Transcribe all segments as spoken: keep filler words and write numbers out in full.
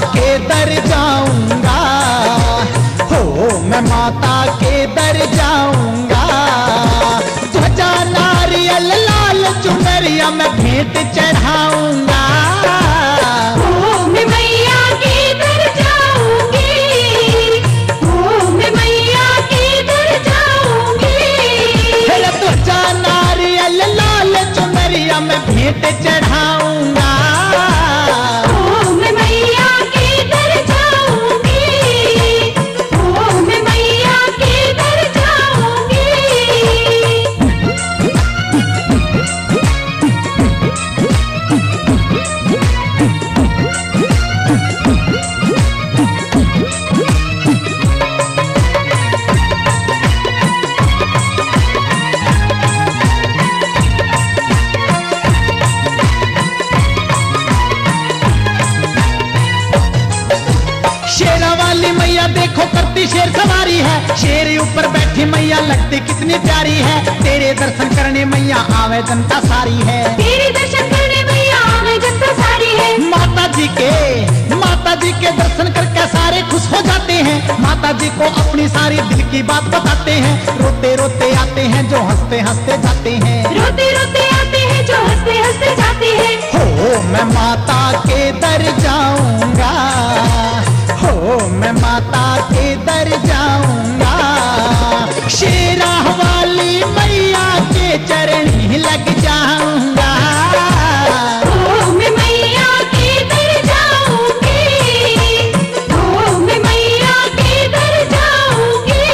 के दर जाऊंगा, हो मैं माता के दर जाऊंगा। ध्वजा नारियल लाल चुनरिया मैं भेंट चढ़ाऊंगा। ध्वजा नारियल लाल चुनरिया मैं भेंट चढ़ाऊंगा। देखो करती शेर सवारी है, शेर ऊपर बैठी मैया लगती कितनी प्यारी है। तेरे दर्शन करने मैया आवे जनता सारी है। तेरे दर्शन करने मैया आवे जनता सारी है। माता जी के माता जी के दर्शन करके सारे खुश हो जाते हैं। माता जी को अपनी सारी दिल की बात बताते हैं। रोते रोते आते हैं जो हंसते हंसते जाते हैं। रोते रोते आते हैं जो हंसते हंसते जाते हैं। हो मैं माता के दर जाऊंगा, हो मैं माता के दर जाऊंगा। शेरा वाली मैया के चरण ही लग जाऊंगा। हो मैं मैया के दर जाऊंगी, हो मैं मैया के दर जाऊंगी।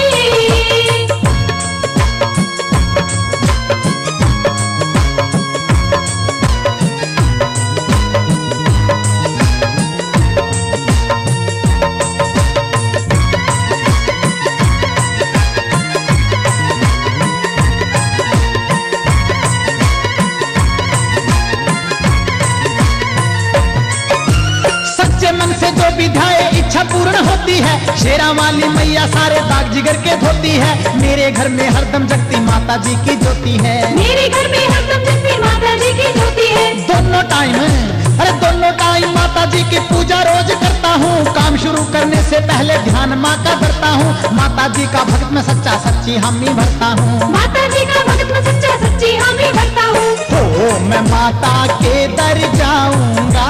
जो विधाय इच्छा पूर्ण होती है, शेरा वाली मैया सारे दाग जिगर के धोती है। मेरे घर में हरदम जगती माता जी की ज्योति है। मेरे घर में हरदम जगती माता जी की ज्योति है। दोनों टाइम अरे दोनों टाइम माता जी की पूजा रोज करता हूँ। काम शुरू करने से पहले ध्यान माँ का करता हूँ। माता जी का भक्त में सच्चा सच्ची हामी भरता हूँ। माता जी का भक्त में सच्चा सच्ची हामी भरता हूँ। हो मैं माता के दर जाऊंगा,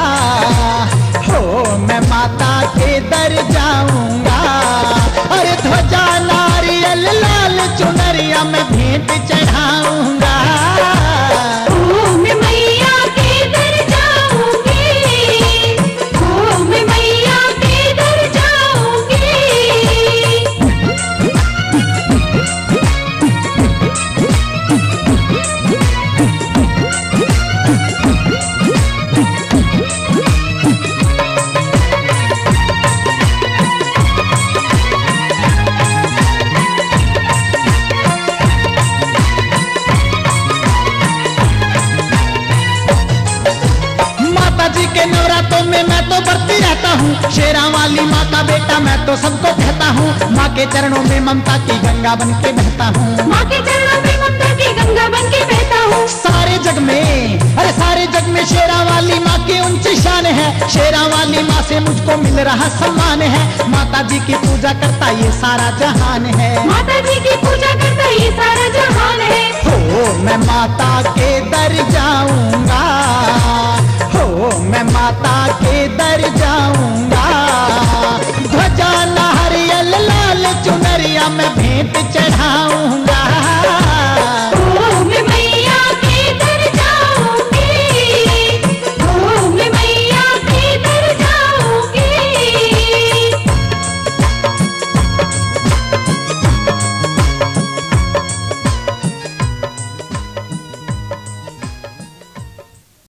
हो मैं माता के दर जाऊंगा। अरे ध्वजा नारियल लाल चुनरिया मैं भेंट चढ़ाऊंगा। हो मैं मैया के दर जाऊंगी, हो मैं मैया के दर जाऊंगी। शेरा वाली माँ का बेटा मैं तो सबको कहता हूँ। माँ के चरणों में ममता की गंगा बन के बहता हूँ। माँ के चरणों में ममता की गंगा बन के बहता हूँ। सारे जग में अरे सारे जग में शेरा वाली माँ की ऊंची शान है। शेरा वाली माँ से मुझको मिल रहा सम्मान है। माता जी की पूजा करता ये सारा जहान है। माता जी की पूजा करता ये सारा जहान है। हो मैं माता के दर जाऊंगा, हो मैं माता के दर जाऊंगा।